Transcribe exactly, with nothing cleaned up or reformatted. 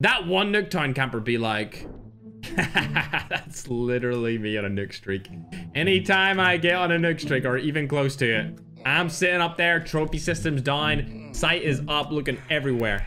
That one Nuketown camper be like, that's literally me on a nuke streak. Anytime I get on a nuke streak or even close to it, I'm sitting up there, trophy system's down, sight is up, looking everywhere.